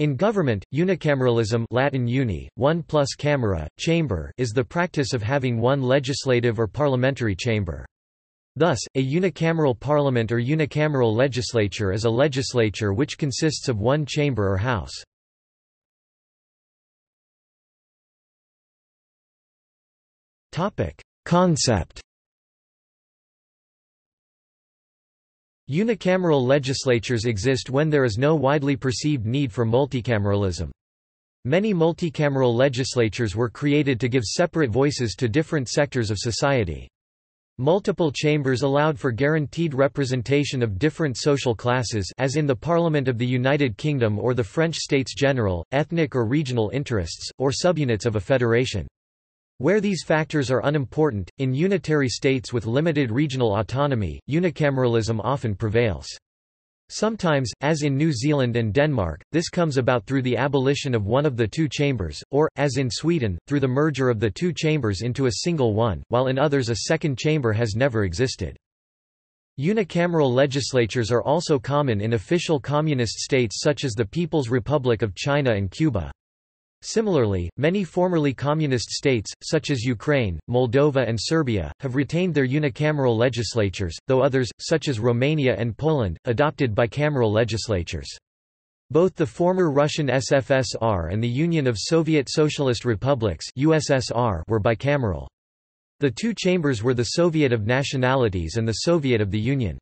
In government, unicameralism (Latin uni, one plus camera, chamber) is the practice of having one legislative or parliamentary chamber. Thus, a unicameral parliament or unicameral legislature is a legislature which consists of one chamber or house. Concept. Unicameral legislatures exist when there is no widely perceived need for multicameralism. Many multicameral legislatures were created to give separate voices to different sectors of society. Multiple chambers allowed for guaranteed representation of different social classes, as in the Parliament of the United Kingdom or the French States General, ethnic or regional interests, or subunits of a federation. Where these factors are unimportant, in unitary states with limited regional autonomy, unicameralism often prevails. Sometimes, as in New Zealand and Denmark, this comes about through the abolition of one of the two chambers, or, as in Sweden, through the merger of the two chambers into a single one, while in others a second chamber has never existed. Unicameral legislatures are also common in official communist states such as the People's Republic of China and Cuba. Similarly, many formerly communist states, such as Ukraine, Moldova and Serbia, have retained their unicameral legislatures, though others, such as Romania and Poland, adopted bicameral legislatures. Both the former Russian SFSR and the Union of Soviet Socialist Republics (USSR) were bicameral. The two chambers were the Soviet of Nationalities and the Soviet of the Union.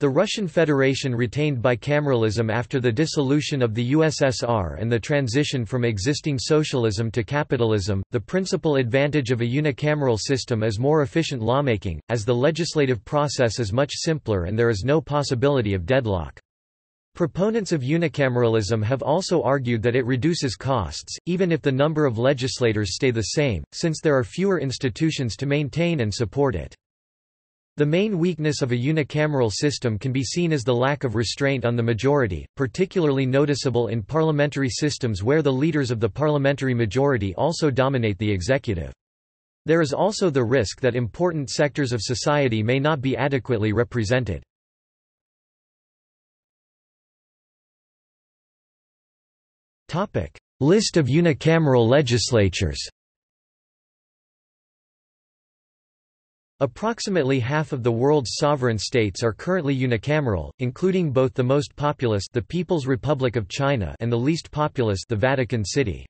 The Russian Federation retained bicameralism after the dissolution of the USSR and the transition from existing socialism to capitalism. The principal advantage of a unicameral system is more efficient lawmaking, as the legislative process is much simpler and there is no possibility of deadlock. Proponents of unicameralism have also argued that it reduces costs, even if the number of legislators stay the same, since there are fewer institutions to maintain and support it. The main weakness of a unicameral system can be seen as the lack of restraint on the majority, particularly noticeable in parliamentary systems where the leaders of the parliamentary majority also dominate the executive. There is also the risk that important sectors of society may not be adequately represented. List of unicameral legislatures. Approximately half of the world's sovereign states are currently unicameral, including both the most populous, the People's Republic of China, and the least populous, the Vatican City.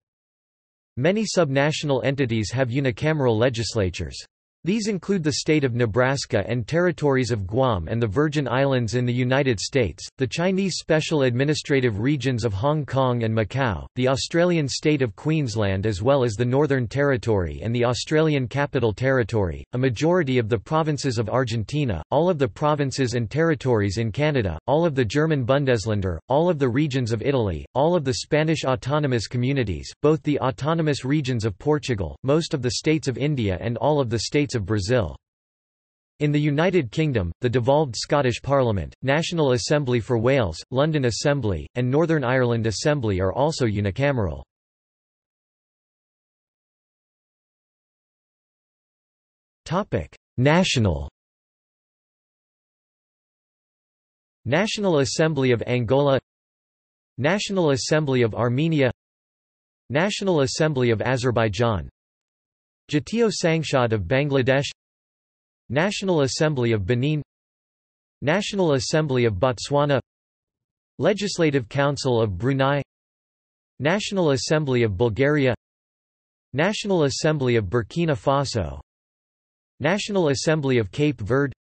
Many subnational entities have unicameral legislatures. These include the state of Nebraska and territories of Guam and the Virgin Islands in the United States, the Chinese special administrative regions of Hong Kong and Macau, the Australian state of Queensland as well as the Northern Territory and the Australian Capital Territory, a majority of the provinces of Argentina, all of the provinces and territories in Canada, all of the German Bundesländer, all of the regions of Italy, all of the Spanish autonomous communities, both the autonomous regions of Portugal, most of the states of India and all of the states of Brazil. In the United Kingdom, the devolved Scottish Parliament, National Assembly for Wales, London Assembly, and Northern Ireland Assembly are also unicameral. National Assembly of Angola, National Assembly of Armenia, National Assembly of Azerbaijan, Jatiya Sangshad of Bangladesh, National Assembly of Benin, National Assembly of Botswana, Legislative Council of Brunei, National Assembly of Bulgaria, National Assembly of Burkina Faso, National Assembly of Cape Verde,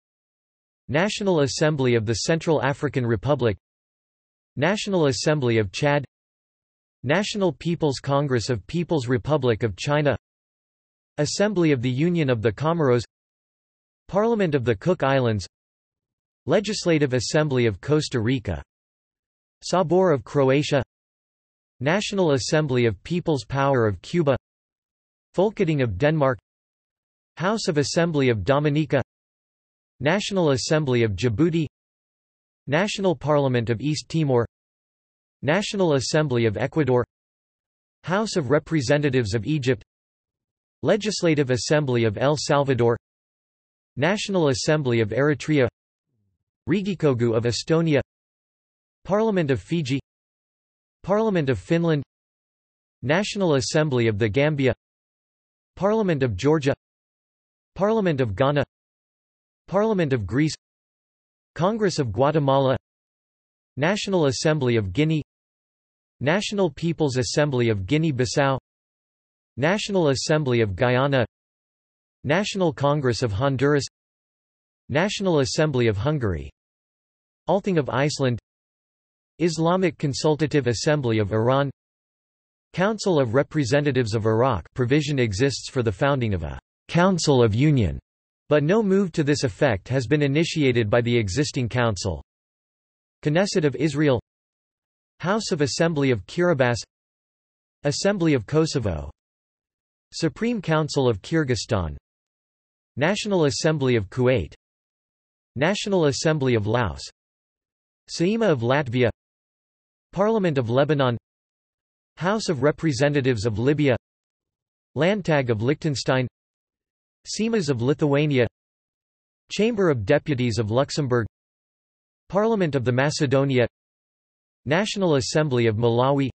National Assembly of the Central African Republic, National Assembly of Chad, National People's Congress of People's Republic of China, Assembly of the Union of the Comoros, Parliament of the Cook Islands, Legislative Assembly of Costa Rica, Sabor of Croatia, National Assembly of People's Power of Cuba, Folketing of Denmark, House of Assembly of Dominica, National Assembly of Djibouti, National Parliament of East Timor, National Assembly of Ecuador, House of Representatives of Egypt, Legislative Assembly of El Salvador, National Assembly of Eritrea, Rigikogu of Estonia, Parliament of Fiji, Parliament of Finland, National Assembly of the Gambia, Parliament of Georgia, Parliament of Ghana, Parliament of Greece, Congress of Guatemala, National Assembly of Guinea, National People's Assembly of Guinea-Bissau, National Assembly of Guyana, National Congress of Honduras, National Assembly of Hungary, Althing of Iceland, Islamic Consultative Assembly of Iran, Council of Representatives of Iraq. Provision exists for the founding of a Council of Union, but no move to this effect has been initiated by the existing council. Knesset of Israel, House of Assembly of Kiribati, Assembly of Kosovo, Supreme Council of Kyrgyzstan, National Assembly of Kuwait, National Assembly of Laos, Saeima of Latvia, Parliament of Lebanon, House of Representatives of Libya, Landtag of Liechtenstein, Seimas of Lithuania, Chamber of Deputies of Luxembourg, Parliament of the Macedonia, National Assembly of Malawi,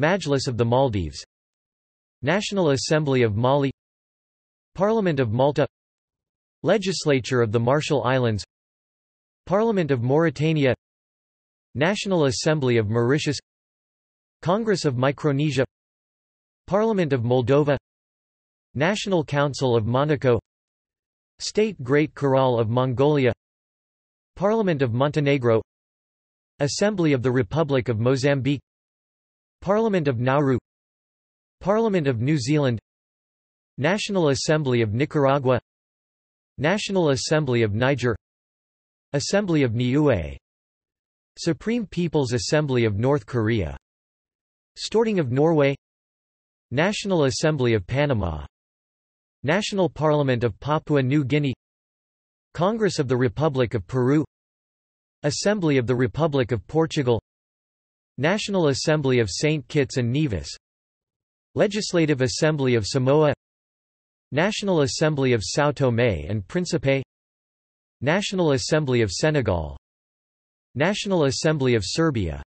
Majlis of the Maldives, National Assembly of Mali, Parliament of Malta, Legislature of the Marshall Islands, Parliament of Mauritania, National Assembly of Mauritius, Congress of Micronesia, Parliament of Moldova, National Council of Monaco, State Great Khural of Mongolia, Parliament of Montenegro, Assembly of the Republic of Mozambique, Parliament of Nauru, Parliament of New Zealand, National Assembly of Nicaragua, National Assembly of Niger, Assembly of Niue, Supreme People's Assembly of North Korea, Storting of Norway, National Assembly of Panama, National Parliament of Papua New Guinea, Congress of the Republic of Peru, Assembly of the Republic of Portugal, National Assembly of St. Kitts and Nevis, Legislative Assembly of Samoa, National Assembly of São Tomé and Príncipe, National Assembly of Senegal, National Assembly of Serbia,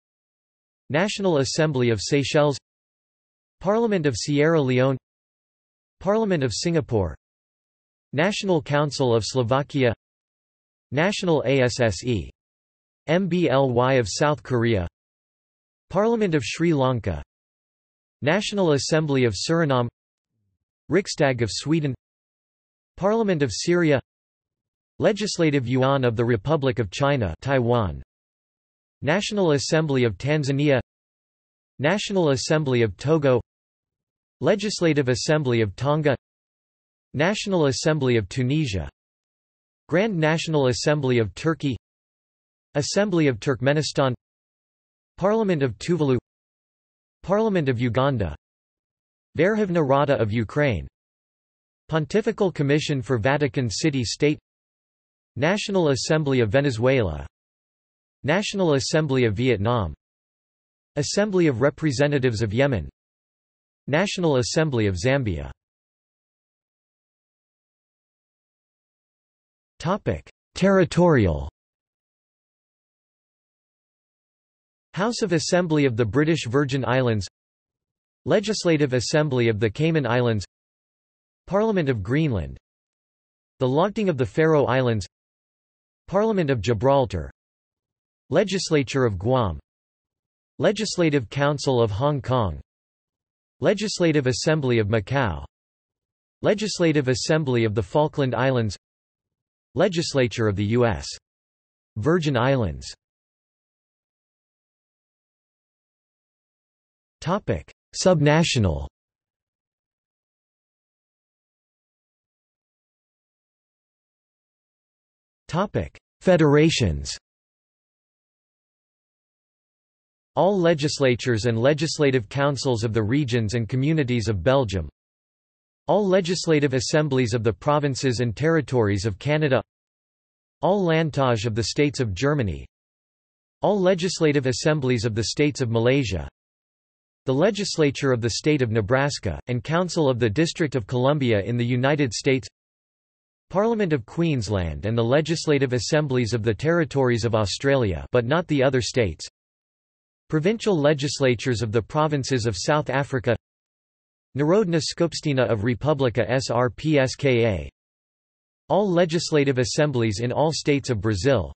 National Assembly of Seychelles, Parliament of Sierra Leone, Parliament of Singapore, National Council of Slovakia, National ASSE MBLY of South Korea, Parliament of Sri Lanka, National Assembly of Suriname, Riksdag of Sweden, Parliament of Syria, Legislative Yuan of the Republic of China, Taiwan, National Assembly of Tanzania, National Assembly of Togo, Legislative Assembly of Tonga, National Assembly of Tunisia, Grand National Assembly of Turkey, Assembly of Turkmenistan, Parliament of Tuvalu, Parliament of Uganda, Verkhovna Rada of Ukraine, Pontifical Commission for Vatican City State, National Assembly of Venezuela, National Assembly of Vietnam, Assembly of Representatives of Yemen, National Assembly of Zambia. Topic: Territorial. House of Assembly of the British Virgin Islands, Legislative Assembly of the Cayman Islands, Parliament of Greenland, the Lagting of the Faroe Islands, Parliament of Gibraltar, Legislature of Guam, Legislative Council of Hong Kong, Legislative Assembly of Macau, Legislative Assembly of the Falkland Islands, Legislature of the U.S. Virgin Islands. Topic: Subnational. Topic: Federations. All legislatures and legislative councils of the regions and communities of Belgium, all legislative assemblies of the provinces and territories of Canada, all Landtage of the states of Germany, all legislative assemblies of the states of Malaysia, the Legislature of the State of Nebraska, and Council of the District of Columbia in the United States, Parliament of Queensland and the legislative assemblies of the territories of Australia but not the other states, Provincial legislatures of the provinces of South Africa, Narodna Skupština of Republika Srpska, all legislative assemblies in all states of Brazil,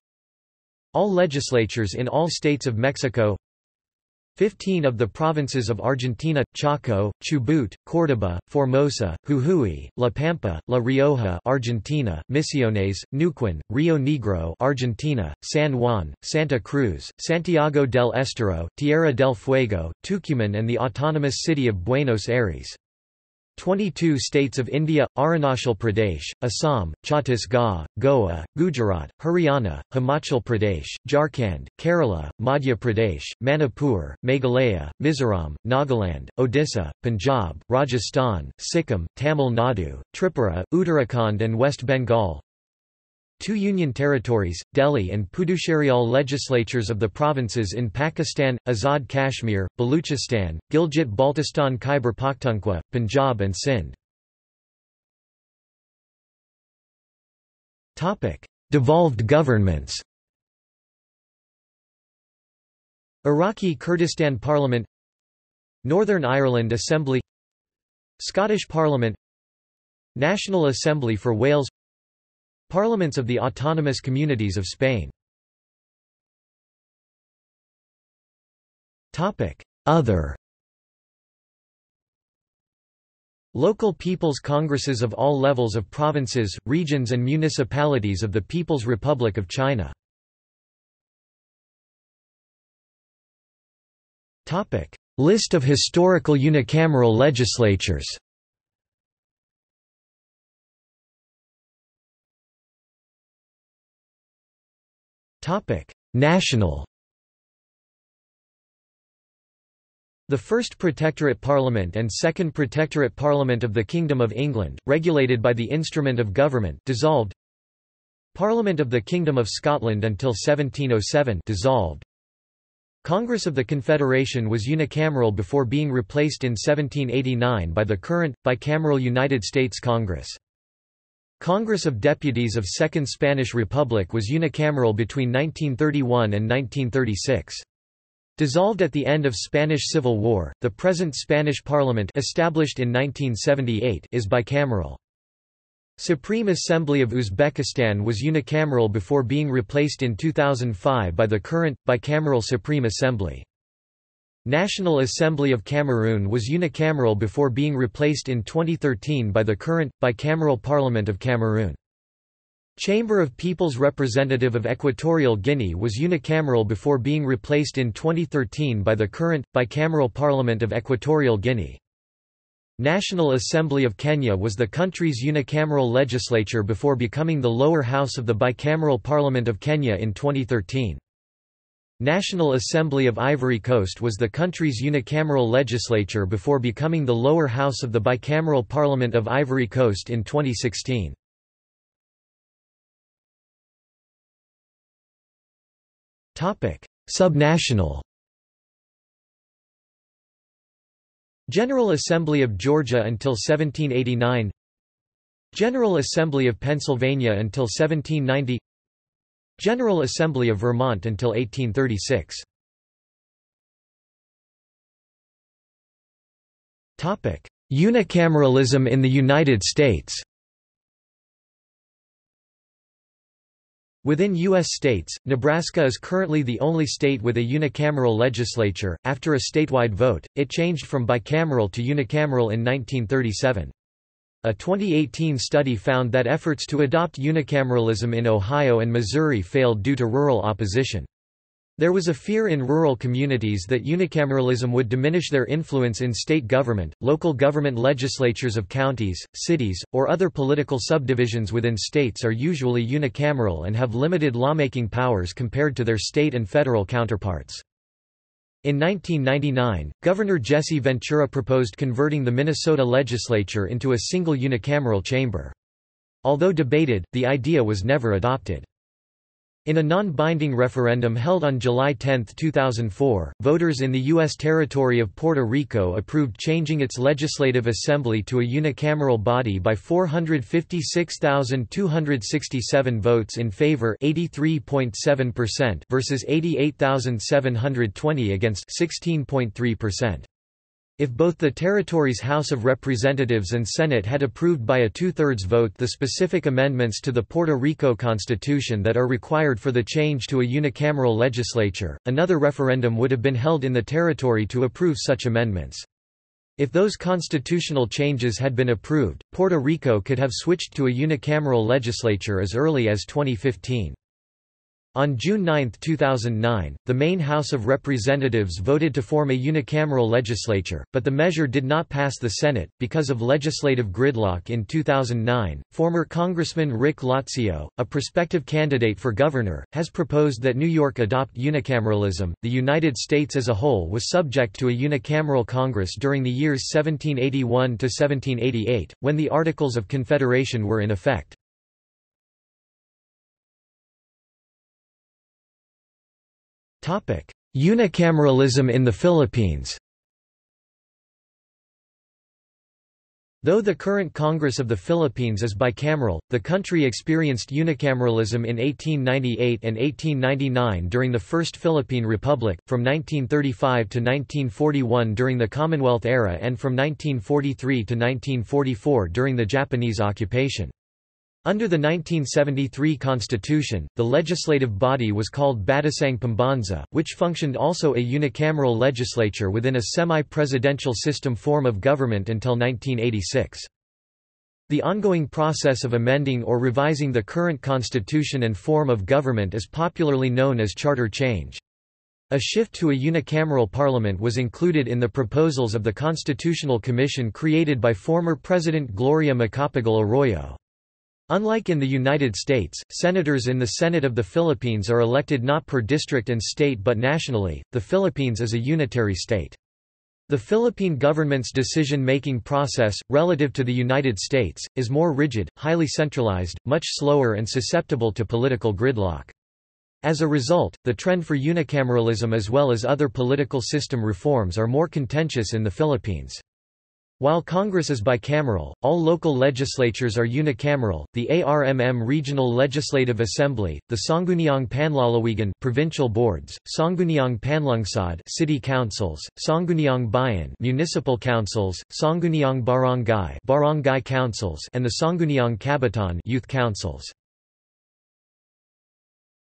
all legislatures in all states of Mexico, 15 of the provinces of Argentina, Chaco, Chubut, Córdoba, Formosa, Jujuy, La Pampa, La Rioja, Argentina, Misiones, Neuquén, Rio Negro, Argentina, San Juan, Santa Cruz, Santiago del Estero, Tierra del Fuego, Tucumán and the autonomous city of Buenos Aires. 22 states of India, Arunachal Pradesh, Assam, Chhattisgarh, Goa, Gujarat, Haryana, Himachal Pradesh, Jharkhand, Kerala, Madhya Pradesh, Manipur, Meghalaya, Mizoram, Nagaland, Odisha, Punjab, Rajasthan, Sikkim, Tamil Nadu, Tripura, Uttarakhand and West Bengal. 2 union territories, Delhi and Puducherryal legislatures of the provinces in Pakistan, Azad Kashmir, Baluchistan, Gilgit-Baltistan, Khyber Pakhtunkhwa, Punjab and Sindh. Devolved governments. Iraqi Kurdistan Parliament, Northern Ireland Assembly, Scottish Parliament, National Assembly for Wales, Parliaments of the Autonomous Communities of Spain. Other. Local People's Congresses of all levels of provinces, regions and municipalities of the People's Republic of China. List of historical unicameral legislatures. National. The First Protectorate Parliament and Second Protectorate Parliament of the Kingdom of England, regulated by the Instrument of Government, dissolved. Parliament of the Kingdom of Scotland until 1707, dissolved. Congress of the Confederation was unicameral before being replaced in 1789 by the current, bicameral United States Congress. Congress of Deputies of Second Spanish Republic was unicameral between 1931 and 1936. Dissolved at the end of Spanish Civil War, the present Spanish Parliament, established in 1978, is bicameral. Supreme Assembly of Uzbekistan was unicameral before being replaced in 2005 by the current, bicameral Supreme Assembly. National Assembly of Cameroon was unicameral before being replaced in 2013 by the current, bicameral Parliament of Cameroon. Chamber of People's Representative of Equatorial Guinea was unicameral before being replaced in 2013 by the current, bicameral Parliament of Equatorial Guinea. National Assembly of Kenya was the country's unicameral legislature before becoming the lower house of the bicameral Parliament of Kenya in 2013. National Assembly of Ivory Coast was the country's unicameral legislature before becoming the lower house of the bicameral Parliament of Ivory Coast in 2016. Subnational. General Assembly of Georgia until 1789, General Assembly of Pennsylvania until 1790, General Assembly of Vermont until 1836. Topic: Unicameralism in the United States. Within U.S. states, Nebraska is currently the only state with a unicameral legislature. After a statewide vote, it changed from bicameral to unicameral in 1937. A 2018 study found that efforts to adopt unicameralism in Ohio and Missouri failed due to rural opposition. There was a fear in rural communities that unicameralism would diminish their influence in state government, local government legislatures of counties, cities, or other political subdivisions within states are usually unicameral and have limited lawmaking powers compared to their state and federal counterparts. In 1999, Governor Jesse Ventura proposed converting the Minnesota legislature into a single unicameral chamber. Although debated, the idea was never adopted. In a non-binding referendum held on July 10, 2004, voters in the U.S. territory of Puerto Rico approved changing its Legislative Assembly to a unicameral body by 456,267 votes in favor, 83.7% versus 88,720 against 16.3%. If both the territory's House of Representatives and Senate had approved by a two-thirds vote the specific amendments to the Puerto Rico Constitution that are required for the change to a unicameral legislature, another referendum would have been held in the territory to approve such amendments. If those constitutional changes had been approved, Puerto Rico could have switched to a unicameral legislature as early as 2015. On June 9, 2009, the Maine House of Representatives voted to form a unicameral legislature, but the measure did not pass the Senate because of legislative gridlock. In 2009, former Congressman Rick Lazio, a prospective candidate for governor, has proposed that New York adopt unicameralism. The United States as a whole was subject to a unicameral Congress during the years 1781 to 1788, when the Articles of Confederation were in effect. Unicameralism in the Philippines. Though the current Congress of the Philippines is bicameral, the country experienced unicameralism in 1898 and 1899 during the First Philippine Republic, from 1935 to 1941 during the Commonwealth era, and from 1943 to 1944 during the Japanese occupation. Under the 1973 constitution, the legislative body was called Batasang Pambansa, which functioned also a unicameral legislature within a semi-presidential system form of government until 1986. The ongoing process of amending or revising the current constitution and form of government is popularly known as charter change. A shift to a unicameral parliament was included in the proposals of the Constitutional Commission created by former President Gloria Macapagal Arroyo. Unlike in the United States, senators in the Senate of the Philippines are elected not per district and state but nationally. The Philippines is a unitary state. The Philippine government's decision-making process, relative to the United States, is more rigid, highly centralized, much slower and susceptible to political gridlock. As a result, the trend for unicameralism as well as other political system reforms are more contentious in the Philippines. While Congress is bicameral, all local legislatures are unicameral. The ARMM Regional Legislative Assembly, the Sangguniang Panlalawigan provincial boards, Sangguniang Panlungsod city councils, Sangguniang Bayan municipal councils, Sangguniang Barangay barangay councils, and the Sangguniang Kabataan youth councils.